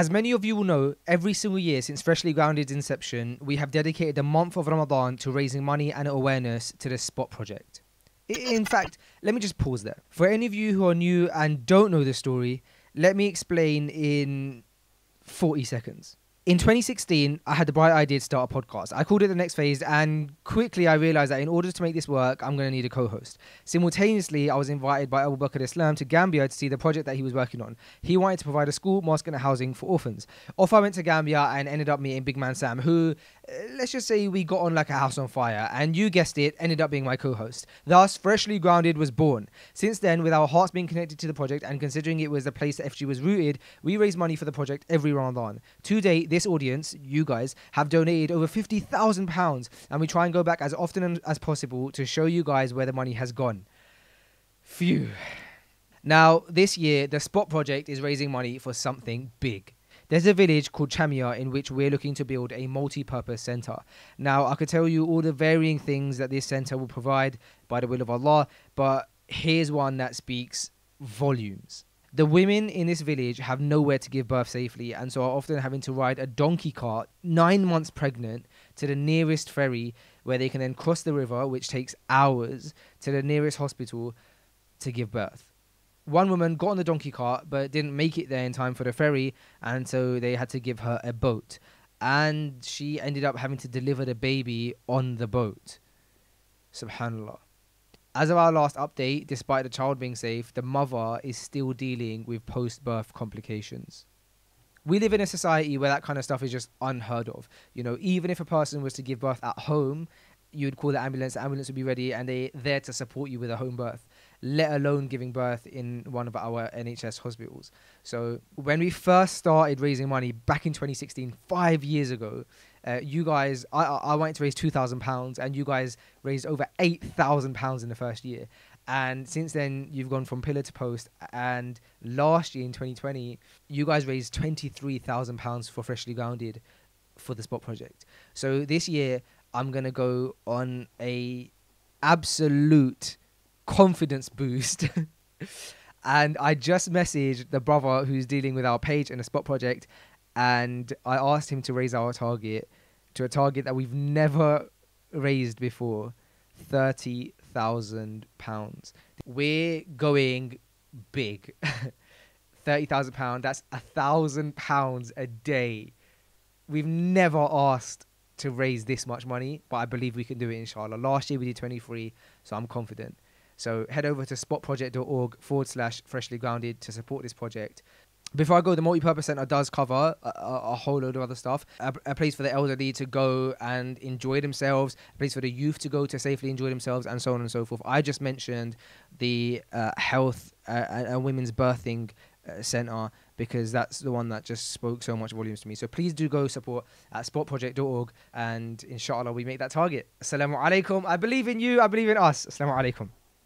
As many of you will know, every single year since Freshly Grounded's inception, we have dedicated a month of Ramadan to raising money and awareness to the SPOT project. In fact, let me just pause there. For any of you who are new and don't know the story, let me explain in 40 seconds. In 2016, I had the bright idea to start a podcast. I called it The Next Phase, and quickly I realized that in order to make this work, I'm going to need a co-host. Simultaneously, I was invited by Abu Bakr Islam to Gambia to see the project that he was working on. He wanted to provide a school, mosque and housing for orphans. Off I went to Gambia and ended up meeting Big Man Sam, who, let's just say we got on like a house on fire, and you guessed it, ended up being my co-host. Thus, Freshly Grounded was born. Since then, with our hearts being connected to the project and considering it was the place that FG was rooted, we raise money for the project every Ramadan. To date, this audience, you guys, have donated over £50,000, and we try and go back as often as possible to show you guys where the money has gone. Phew. Now, this year, the SPOT project is raising money for something big. There's a village called Chamiya in which we're looking to build a multi-purpose centre. Now, I could tell you all the varying things that this centre will provide by the will of Allah, but here's one that speaks volumes. The women in this village have nowhere to give birth safely and so are often having to ride a donkey cart 9 months pregnant to the nearest ferry where they can then cross the river, which takes hours, to the nearest hospital to give birth. One woman got on the donkey cart but didn't make it there in time for the ferry, and so they had to give her a boat, and she ended up having to deliver the baby on the boat. Subhanallah. As of our last update, despite the child being safe, the mother is still dealing with post-birth complications. We live in a society where that kind of stuff is just unheard of. You know, even if a person was to give birth at home, you'd call the ambulance would be ready, and they're there to support you with a home birth, let alone giving birth in one of our NHS hospitals. So when we first started raising money back in 2016, 5 years ago, you guys, I wanted to raise £2,000, and you guys raised over £8,000 in the first year. And since then, you've gone from pillar to post. And last year in 2020, you guys raised £23,000 for Freshly Grounded for the SPOT project. So this year, I'm going to go on a absolute confidence boost. And I just messaged the brother who's dealing with our page and the SPOT project, and I asked him to raise our target to a target that we've never raised before, £30,000. We're going big. £30,000, that's £1,000 a day. We've never asked to raise this much money, but I believe we can do it, inshallah. Last year we did 23, so I'm confident. So head over to spotproject.org/freshlygrounded to support this project. Before I go, the multi-purpose centre does cover a whole load of other stuff. A place for the elderly to go and enjoy themselves, a place for the youth to go to safely enjoy themselves, and so on and so forth. I just mentioned the health and women's birthing centre because that's the one that just spoke so much volumes to me. So please do go support at spotproject.org, and inshallah we make that target. Assalamu alaikum. I believe in you, I believe in us. Assalamu alaikum.